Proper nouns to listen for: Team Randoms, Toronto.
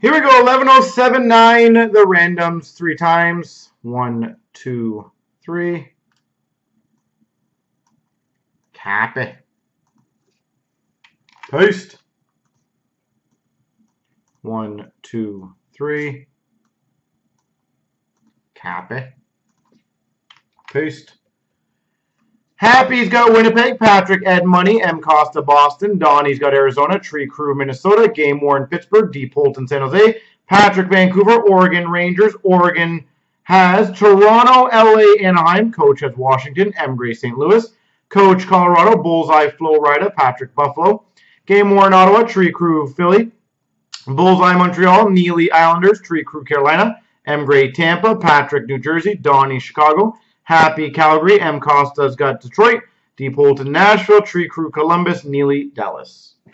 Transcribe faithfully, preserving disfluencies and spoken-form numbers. Here we go, eleven oh seven nine, the randoms three times. One, two, three. Copy. Paste. One, two, three. Copy. Paste. Happy's got Winnipeg, Patrick, Ed Money, M. Costa, Boston, Donnie's got Arizona, Tree Crew, Minnesota, Game Warren, Pittsburgh, Deep Holton, San Jose, Patrick, Vancouver, Oregon, Rangers, Oregon has Toronto, L A, Anaheim, Coach has Washington, M. Gray, Saint Louis, Coach, Colorado, Bullseye, Florida, Patrick, Buffalo, Game Warren, Ottawa, Tree Crew, Philly, Bullseye, Montreal, Neely, Islanders, Tree Crew, Carolina, M. Gray, Tampa, Patrick, New Jersey, Donnie, Chicago, Happy, Calgary, M. Costa's got Detroit, Deep Holton, Nashville, Tree Crew, Columbus, Neely, Dallas.